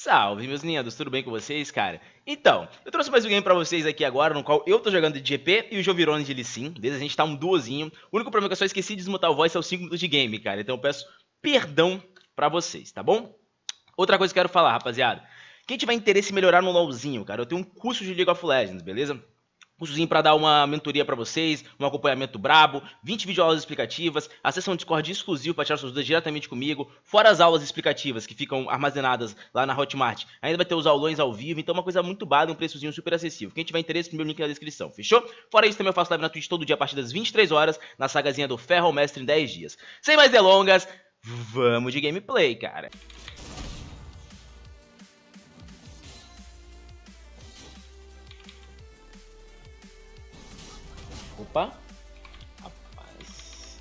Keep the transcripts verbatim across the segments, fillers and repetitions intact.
Salve, meus lindos, tudo bem com vocês, cara? Então, eu trouxe mais um game pra vocês aqui agora, no qual eu tô jogando de G P e o Jovirone de Lee Sin. Beleza, a gente tá um duozinho. O único problema é que eu só esqueci de desmutar o voice é o cinco minutos de game, cara. Então eu peço perdão pra vocês, tá bom? Outra coisa que eu quero falar, rapaziada. Quem tiver interesse em melhorar no LoLzinho, cara, eu tenho um curso de League of Legends, beleza? Cursozinho pra dar uma mentoria pra vocês, um acompanhamento brabo, vinte videoaulas explicativas, acesso a um Discord exclusivo pra tirar suas dúvidas diretamente comigo, fora as aulas explicativas que ficam armazenadas lá na Hotmart. Ainda vai ter os aulões ao vivo, então é uma coisa muito bada, um preçozinho super acessível. Quem tiver interesse, primeiro link na descrição, fechou? Fora isso, também eu faço live na Twitch todo dia a partir das vinte e três horas, na sagazinha do Ferro Mestre em dez dias. Sem mais delongas, vamos de gameplay, cara! Opa, rapaz.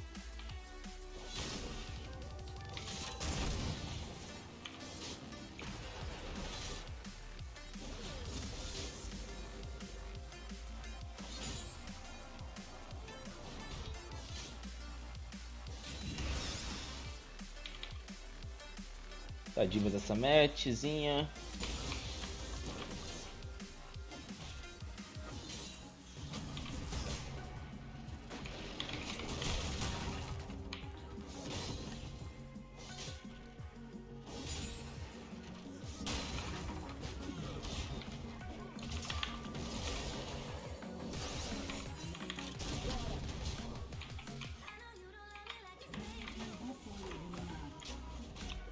Tadinho dessa matchzinha.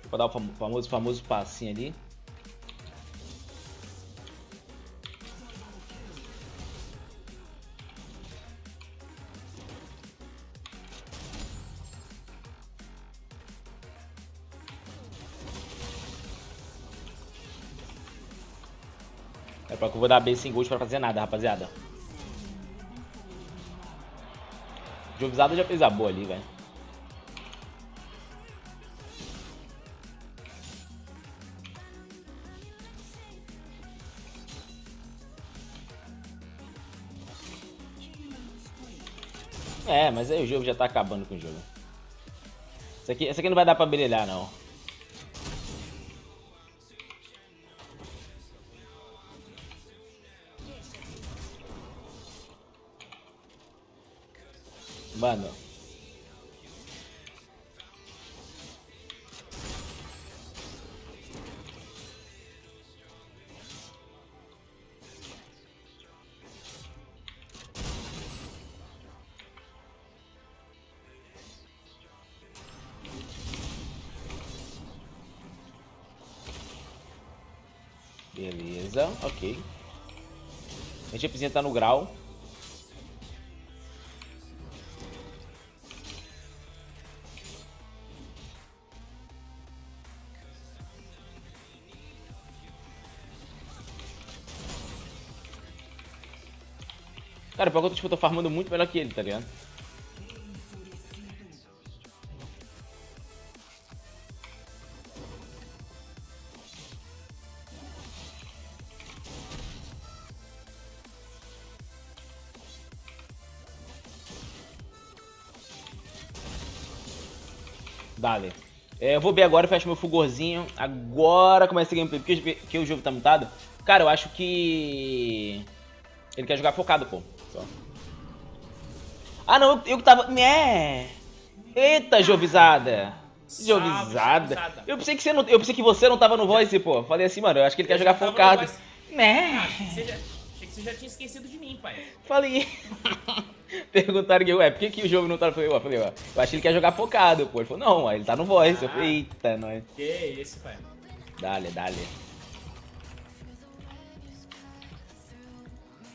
Vou dar o famoso, famoso passinho ali. É pra que eu vou dar B sem gold pra fazer nada, rapaziada. De avisado já fez a boa ali, velho. É, mas aí o jogo já tá acabando com o jogo. Essa aqui, essa aqui não vai dar pra brilhar, não. Mano. Beleza, ok. A gente precisa estar no grau. Cara, por conta que eu tô farmando muito melhor que ele, tá ligado? Dale. É, eu vou ver agora, fecho meu fulgorzinho. Agora começa a gameplay. Porque, porque o jogo tá mutado. Cara, eu acho que... ele quer jogar focado, pô. Só. Ah, não. Eu que tava... é. Eita, Jovizada. Jovizada. Eu pensei que você não, eu pensei que você não tava no voice, pô. Falei assim, mano. Eu acho que ele quer jogar focado. Né? Achei que você já tinha esquecido de mim, pai. Falei... perguntaram que eu, é, por que, que o jogo não tá... eu falei, ó, eu, eu acho que ele quer jogar focado, pô. Ele falou, não, ó, ele tá no voice. Ah, eu falei, eita, nós. Que isso, pai. Dale, dale.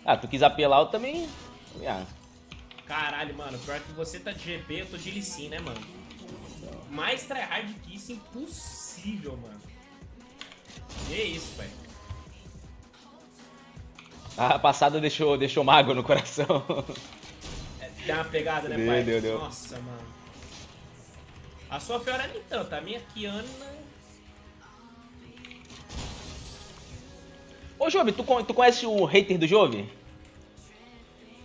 Ah, tu quis apelar, eu também... ah. Caralho, mano, pior que você tá de G P, eu tô de Lee Sin, né, mano? Mais tryhard que isso, impossível, mano. Que isso, pai. A passada deixou, deixou mago no coração. Deu uma pegada, né, deu, pai? Deu, deu. Nossa, mano. A sua Fiora nem tanto, a minha Kiana... Ô, Jove, tu, tu conhece o hater do Jove?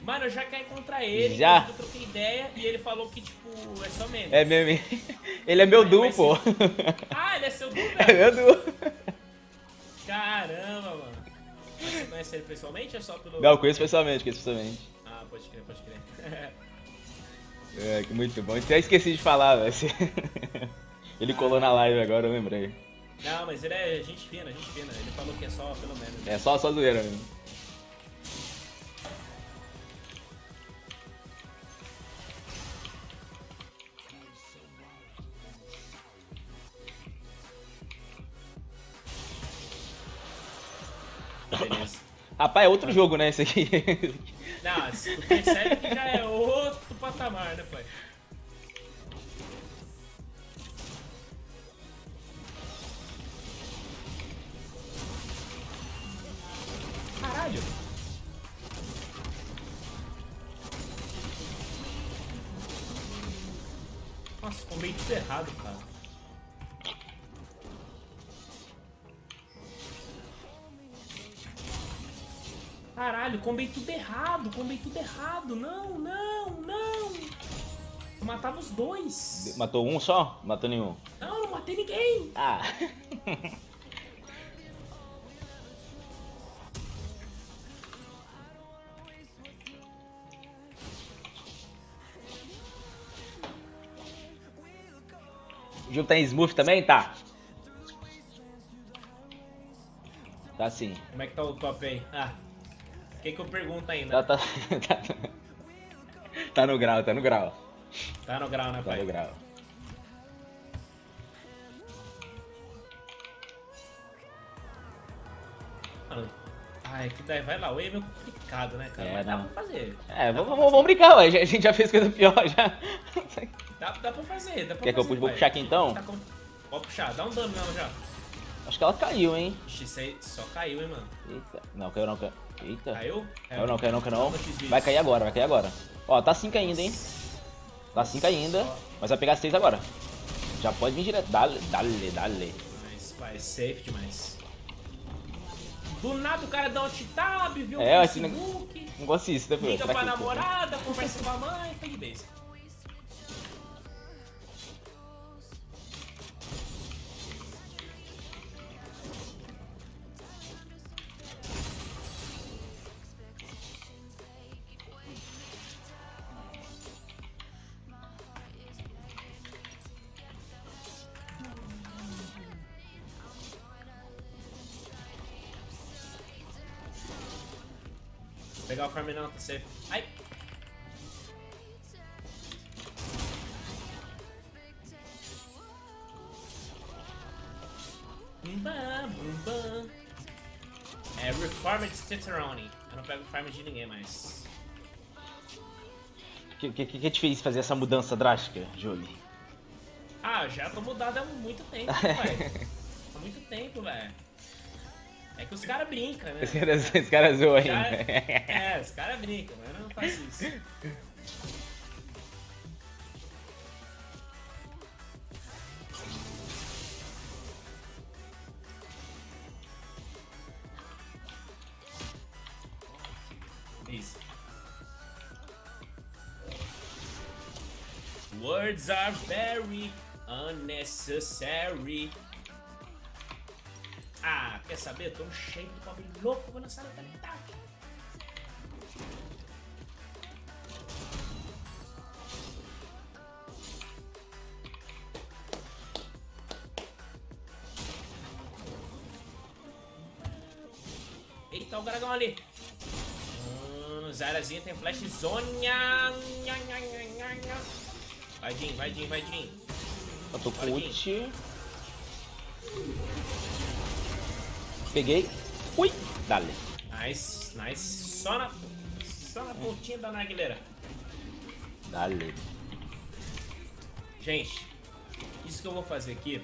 Mano, eu já caí contra ele, já. Eu troquei ideia e ele falou que, tipo, é só meme. É meme. Ele é meu duo, pô. Ah, ele é seu duo, velho? É meu duo. você pessoalmente ou só pelo... Não, eu conheço pessoalmente, conheço pessoalmente. Ah, pode crer, pode crer. É, que muito bom. Eu até esqueci de falar, velho. Ele ah, colou na live agora, eu lembrei. Não, mas ele é gente fina, gente fina. Ele falou que é só pelo menos. É só, só zoeira mesmo. Beleza. Rapaz, é outro jogo, né, esse aqui? Não, tu percebe que já é outro patamar, né, pai? Caralho! Nossa, ficou meio tudo errado, cara. Caralho, combei tudo errado, combei tudo errado, não, não, não. Eu matava os dois. Matou um só? Matou nenhum? Não, não matei ninguém. Ah. O jogo tá em smooth também? Tá. Tá sim. Como é que tá o top aí? Ah. O que, que eu pergunto ainda? Tá, tá, tá, tá no grau, tá no grau. Tá no grau, né, pai? Tá no grau. Mano, ai, que daí vai lá, o E é meio complicado, né, cara? É, mas dá pra fazer. É, dá vamos, pra vamos brincar, ué. A gente já fez coisa pior, já. Dá, dá pra fazer, dá pra Quer fazer. Quer que eu vou puxar aqui então? Tá com... Pode puxar, dá um dano nela já. Acho que ela caiu, hein? Isso aí só caiu, hein, mano. Eita. Não, caiu não, caiu. Eita. Caiu? É. Não, não, caiu não, caiu não. Vai cair agora, vai cair agora. Ó, tá cinco ainda, hein? Tá cinco ainda, mas vai pegar seis agora. Já pode vir direto. Dale, dale, dale. Mas, pai, é safe demais. Do nada o cara dá um alt-tab, viu? É, esse Facebook. Não gosto disso, né, pô? Liga pra namorada, conversa com a mãe, faz de base. Pegar o farm não, tá safe. Ai! Bumba, bumba. É Reformed Cicerone. Eu não pego farm de ninguém mais. O que, que, que te fez fazer essa mudança drástica, Jolie? Ah, já tô mudado há muito tempo, velho. Há muito tempo, velho. É que os caras brincam, né? Os caras cara zoam ainda. É, os caras brincam, mas eu não faço isso. Isso. Words are very unnecessary. Ah, quer saber? Tô cheio de pobre louco, vou lançar na mentalidade. Eita, o dragão ali. Hum, Zyrazinha tem flash zoninha. Vai, Jim, vai, Jim, vai, Jim. Eu tô com ult. Peguei. Ui, dale. Nice, nice. Só na, só na pontinha da narguilheira. Dale. Gente, isso que eu vou fazer aqui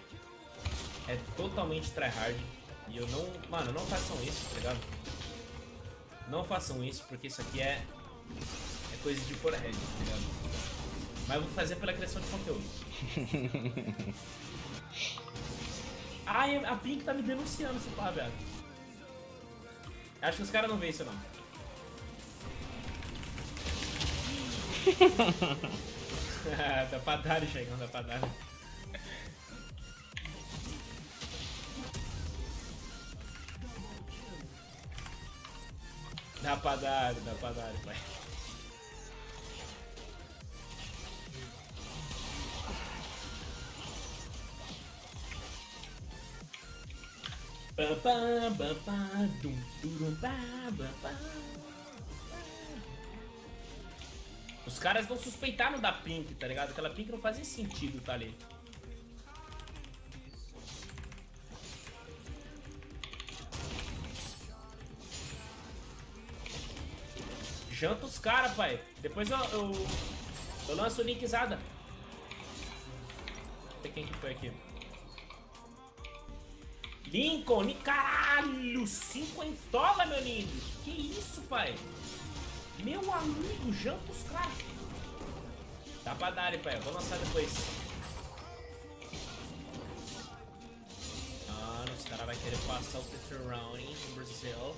é totalmente tryhard. E eu não... Mano, não façam isso, tá ligado? Não façam isso, porque isso aqui é... É coisa de forehead, tá ligado? Mas eu vou fazer pela criação de conteúdo. Ai, a Pink tá me denunciando, esse pá, velho. Acho que os caras não veem isso, não. Dá pra dar, chegão, dá pra dar. Dá pra dar, dá pra dar, pai. Os caras não suspeitaram da Pink, tá ligado? Aquela Pink não fazia sentido, tá ali. Janta os caras, pai. Depois eu, eu, eu lanço o linkzada. Não sei quem que foi aqui. Lincoln, caralho, cinquentola, meu lindo. Que isso, pai. Meu amigo, janta os caras. Dá pra dar, pai. Eu vou lançar depois. Mano, os caras vão querer passar o terceiro round no Brasil.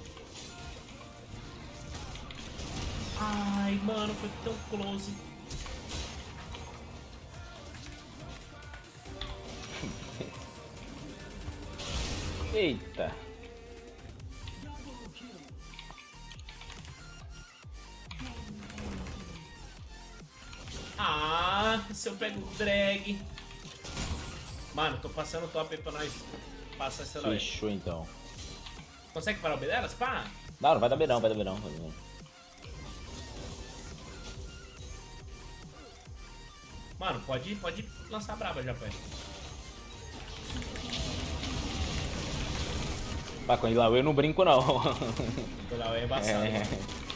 Ai, mano, foi tão close. Eita. Ah, se eu pego o drag. Mano, tô passando top aí pra nós passar esse lado. Fechou, então. Consegue parar o B delas? Pá? Não, não vai dar B não, vai dar B não. Vai dar B não. Mano, pode, pode lançar brava já, pai. Pá, com a eu não brinco, não. Com a é embaçado. É.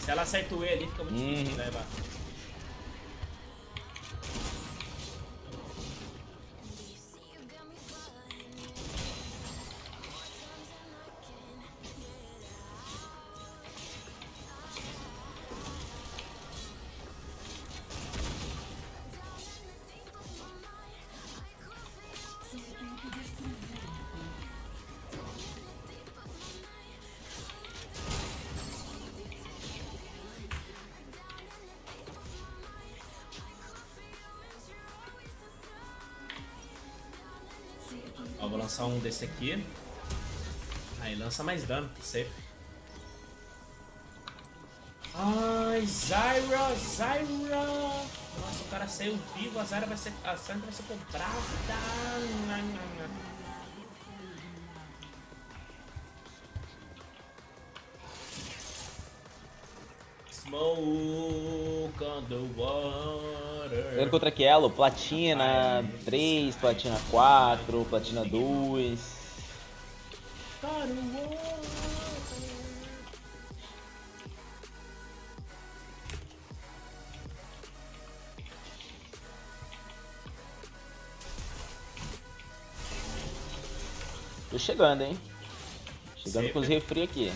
Se ela acerta o E ali, fica muito hum. difícil de levar. Vou lançar um desse aqui. Aí lança mais dano, safe. Ai, Zyra, Zyra. Nossa, o cara saiu vivo, a Zyra vai ser, a Zyra vai ser comprada. Smoke on the wall. Eu contra aquilo, Platina três, Platina quatro, Platina dois. Tô chegando, hein? Chegando Sei, com os refri aqui.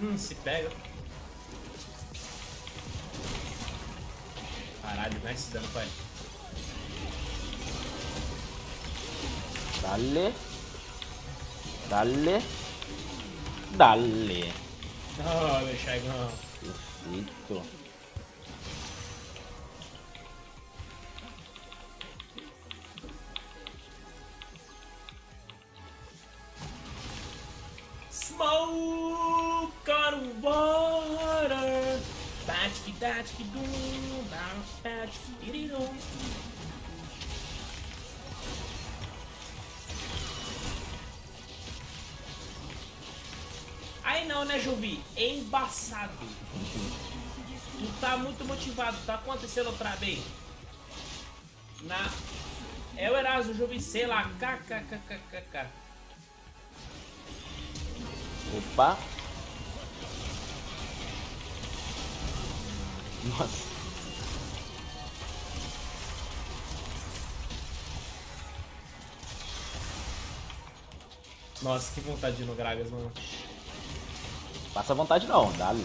Hum, se pega. Caralho, vai se dando, pai. Dale. Dale. Dale. Oh, meu chegão. Perfeito. Smoke! Water, bate bate que dum, bate que dum. Aí não, né, Jovi? Embaçado. Tu tá muito motivado, tá acontecendo outra vez. Na é o Erasmo, Jovi, sei lá, kkkkk. Opa. Nossa. Nossa, que vontade de ir no Gragas, mano. Passa vontade não, dá ali.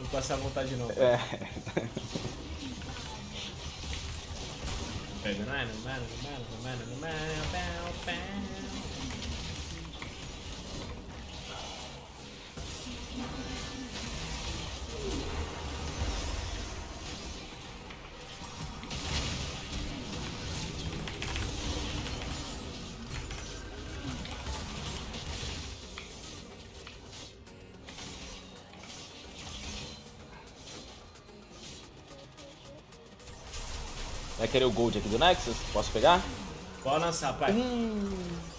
Não passa vontade não. Cara. É. Pega, mano, mano, mano, mano, mano, mano. Vai querer o gold aqui do Nexus? Posso pegar? Pode lançar, pai. Hum.